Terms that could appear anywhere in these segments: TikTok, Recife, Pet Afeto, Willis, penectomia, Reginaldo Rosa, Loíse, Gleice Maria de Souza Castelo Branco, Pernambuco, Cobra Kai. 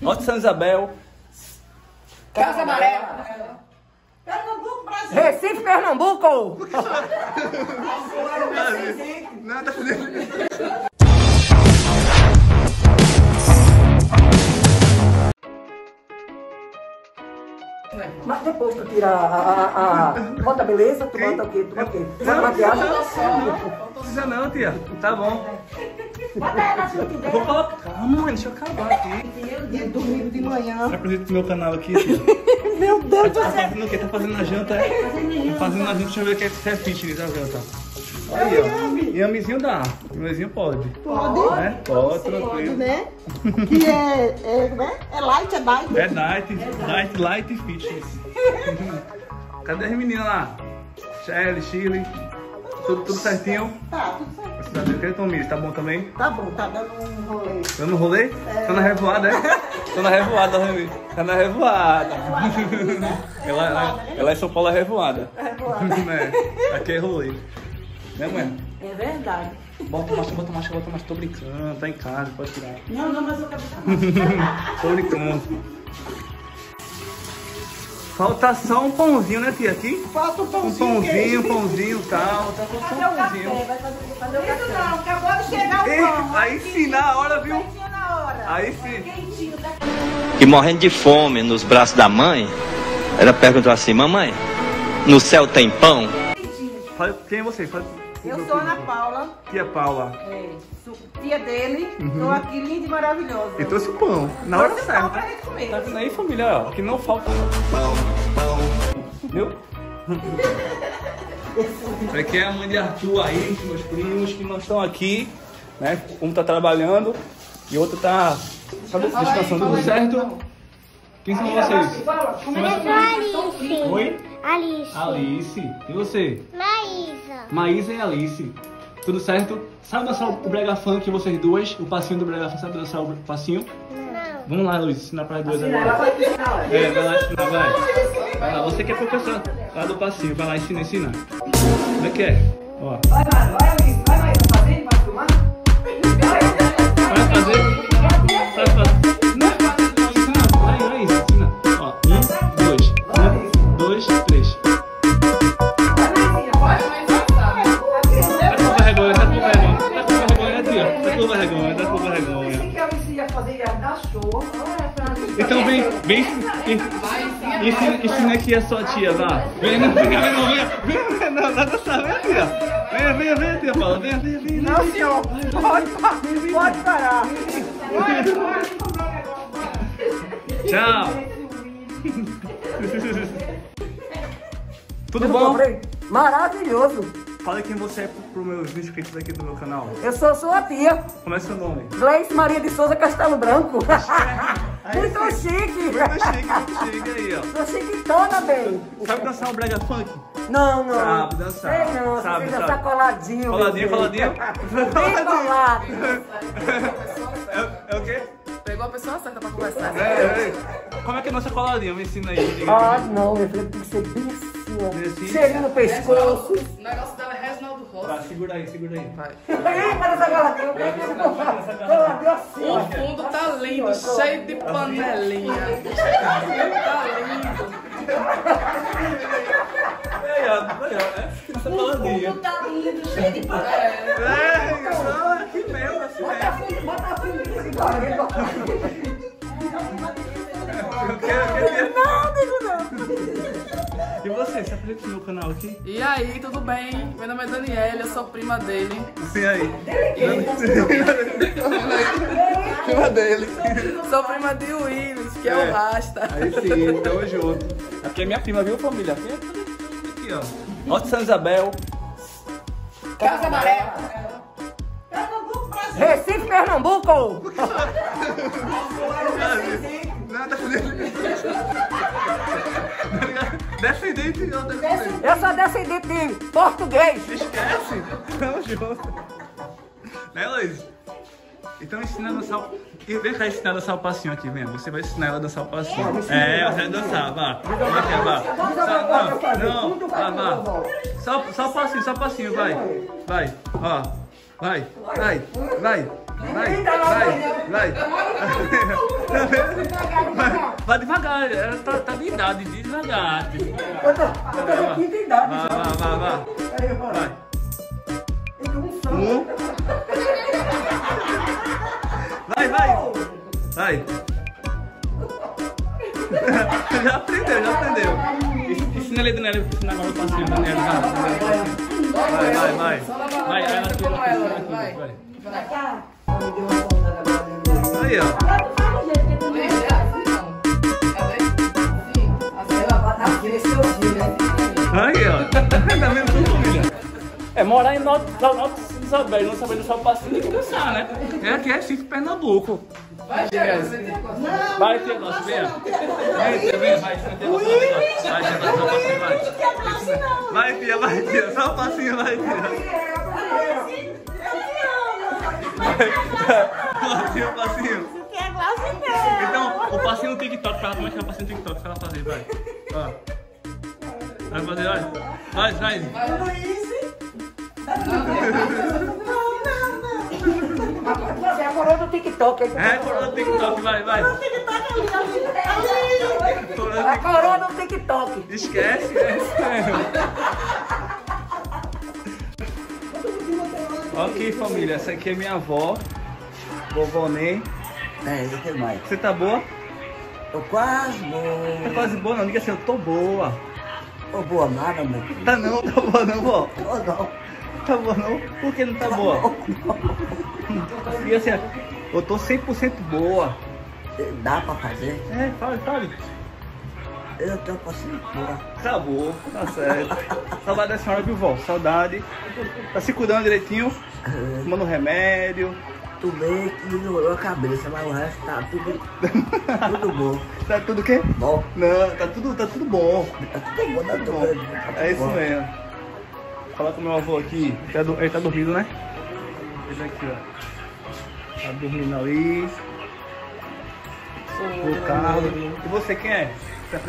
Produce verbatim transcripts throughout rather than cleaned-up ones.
Norte de São Isabel, Casa Amarela, Pernambuco, Brasil. Recife, Pernambuco. Por que só? Nada a mas depois tu tira a... a, a... bota beleza, tu bota o quê? Tu bota o quê? Não, maquiagem? Não precisa não, tia. Tá bom. Bota ela, sua que der. Vou colocar. Calma, deixa eu acabar aqui. Meu Deus, domingo de manhã. Será que eu acredito no meu canal aqui? Meu Deus do céu. Tá fazendo o quê? Tá fazendo na janta? Tá fazendo na janta. Deixa eu ver o que é fitness na janta. Aí, ó. Yamizinho dá. Yamizinho pode. Pode? Pode, tranquilo. Né? Que é, é, como é? É light, é light? É light, light, light e fitness. Cadê as meninas lá? Shelly, Shirley, tudo, tudo certinho? Tá, tudo certinho. Você tá vendo que ele tomou, tá bom também? Tá bom, tá dando um rolê. Dando um rolê? É. Tô na revoada, é? Tô na revoada, Rami. Tá na revoada. Ela, ela é São Paulo, é revoada. É revoada. É, aqui é rolê. Né, mãe? É verdade. Bota macho, bota macho, bota macho, tô brincando, tá em casa, pode tirar. Não, não, mas eu quero ficar. Tô brincando. Falta só um pãozinho, né, tia? Aqui? Falta um pãozinho. Um pãozinho, um pãozinho e tal. Tá faltando um pãozinho. Vai fazer, fazer o café. Isso não, acabou de chegar o pão. Aí sim, na hora, viu? Aí sim. E morrendo de fome nos braços da mãe, ela perguntou assim, mamãe, no céu tem pão? Fala, quem é você? Fala. Eu sou Ana Paula. Tia Paula. É, sou tia dele. Uhum. Tô aqui linda e maravilhosa. E trouxe o pão. Na hora certa. Pão pra gente comer. Tá vendo aí, família? Ó, que não falta pão, pão. Viu? Aqui é a mãe de Arthur aí, meus primos que não estão aqui, né? Um tá trabalhando e outro tá... Sabe a situação, tudo certo? Quem são vocês? Eu sou Alice. Oi? Alice. Alice. E você? Maísa. Maísa e Alice. Tudo certo? Sabe dançar o brega funk, vocês duas? O passinho do brega funk. Sabe dançar o passinho? Não. Vamos lá, Luiz. Ensinar para as duas agora. É, vai lá ensinar, vai. Vai lá. Você que é professor lá do passinho. Vai lá, ensina, ensina. Como é que é? Ó. Vai, mano. Vai, Luiz. Vai, Maísa. Vai fazer? Vai filmar? Vai fazer? Vai fazer? Então vem, vem, ensina aqui a sua tia, vá. Vem, não, vem, vem, vem, não, nada sabe, vem, tia. Vem, vem, vem, tia, Paula, vem, vem, vem. Não, senhor, pode parar. Tchau. Tudo bom? Maravilhoso. Fala quem você é para os meus inscritos aqui do meu canal. Eu sou sua tia. Como é seu nome? Gleice Maria de Souza Castelo Branco. Muito sim. Chique. Muito chique, muito chique aí, ó. Tô chiquitona, bem. Sabe dançar um brega funk? Não, não. Sabe dançar. É, não, sabe dançar sabe. coladinho. Coladinho, coladinho. Bem colado. É, é o quê? Pegou a pessoa certa para conversar. É, é. Como é que é a nossa coladinha? Me ensina aí. Ah, não, meu filho, tem que ser bem assim. Chega no pescoço. O negócio dela é Reginaldo Rosa. Tá, segura aí, segura aí. Para essa galadinha. Galadinha assim. O fundo tá lindo, cheio de panelinha. Tá lindo. É, ó. Essa galadinha. O fundo tá lindo, cheio de panelinha. É, que merda. Bota a fundo de cigarro. Não, digo não. E você, se apresenta no meu canal aqui? E aí, tudo bem? Meu nome é Daniela, eu sou prima dele. E aí? Prima dele. Sou prima de Willis, que é, é o Rasta. Aí sim, tamo junto. Aqui é minha prima, viu, família? Aqui é tudo, tudo aqui, ó. Norte de São Isabel. Casa Amarela. Pernambuco, Brasil. Recife, Pernambuco. Por que só? Nada a ver. Descendente ou descendente? Eu sou descendente de português. Esquece? Tamo junto. Né, Loíse? Então ensina a dançar o... E vem cá ensinar a dançar o passinho aqui, vem. Você vai ensinar ela a dançar o passinho. É, ela vai dançar, vá. Vai, não, não, vá, vá. Só, só o passinho, só o passinho, vai. Vai, ó. Vai, vai, vai, vai, vai, vai. Vai devagar, ela tá, tá de idade, de devagar. Eu tô, eu tô com quinta idade já. Vai, vai, vai. Aí, vai. vai. Eu tô um só. Um. Vai, vai. Vai. Já aprendeu, já aprendeu. Ensina ali, Daniela, ensinar agora o passeio, Daniela. Vai, vai, vai. Vai, vai, vai. Vai, vai. Aí, ó. Aí, ó. Tá vendo tudo, família? É morar em Nova Isabel, não sabendo só o passinho e cansar, né? É aqui, é chique, Pernambuco. Vai, Chega. Vai, Chega. Vai, Chega. Vem, vai, Chega. Vai, Chega. Vai, Tia, vai, Tia. Só o passinho, vai, Tia. Eu te amo. Passinho, passinho. Então, o passinho no TikTok, pra ela começar o passinho no TikTok, se ela fazer, vai. Ó. Vai fazer, olha. Vai, vai. Luíse. Você é a coroa do TikTok. É a coroa do TikTok, vai, vai. A coroa do TikTok. Esquece, né? Ok, família, essa aqui é minha avó, vovó Ney. É, eu tenho mais. Você tá boa? Tô quase boa. Tá quase boa, não. Diga assim, eu tô boa. Tô boa nada, meu filho. Tá não, tá boa não, vó. Tô não. Tá boa não? Por que não tá, tá boa? Não. Diga assim, eu tô cem por cento boa. Dá pra fazer? É, fala, fala. Eu tô com cem por cento boa. Tá boa, tá certo. Saudade da senhora, viu, vó? Saudade. Tá se cuidando direitinho? Tomando remédio. Tudo bem, que melhorou a cabeça, mas o resto tá tudo, tudo bom. Tá tudo o quê? Bom. Não, tá tudo, tá tudo bom. Tá tudo bom, tá tudo bom. É isso mesmo. Vou falar com meu avô aqui. Ele tá dormindo, né? Ele aqui, ó. Tá dormindo ali. Sou o Carlos. E você quem é?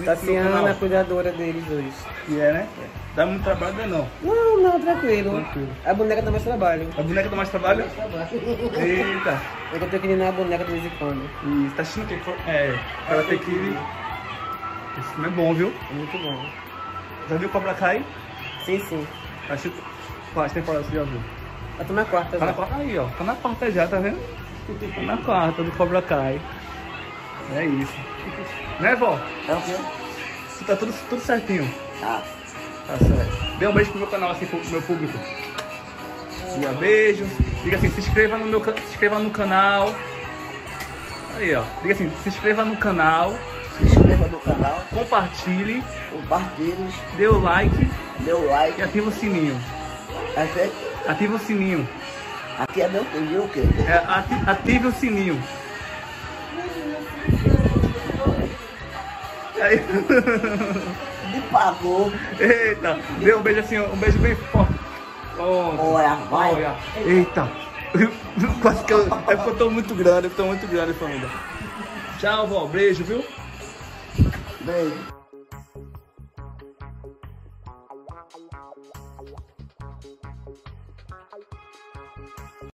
Tatiana, a cuidadora deles dois. E é, né? Dá muito trabalho, não? Não, não, tranquilo. tranquilo. A boneca dá mais trabalho. A boneca dá mais trabalho? Dá mais trabalho. Eita. Eu tô querendo a boneca de vez em quando. Isso, tá achando que é... Ela tem que... Esse filme é bom, viu? É muito bom. Já viu Cobra Kai? Sim, sim. Acho que... Quais temporadas você já viu? Eu tô na quarta já. Tá na quarta aí, ó. Tá na quarta já, tá vendo? Tá na quarta do Cobra Kai. É isso. Né, vó? É o quê? Tá tudo, tudo certinho. Tá. Ah. Tá certo. Dê um beijo pro meu canal, assim, pro meu público. Diga beijo. Diga assim, se inscreva no meu se inscreva no canal. Aí, ó. Diga assim, se inscreva no canal. Se inscreva no canal. Compartilhe. Compartilhe. Dê o like. Dê o like. E ativa o sininho. Ative, ativa o sininho. Aqui é meu filho, o quê? É, ative, ative o sininho. Aí... Por favor. Eita, dê um beijo assim, um beijo bem forte. Olha, vai. Olha. Eita. Quase que eu... É porque eu tô muito grande, eu tô muito grande, família. Tchau, vó. Beijo, viu? Beijo.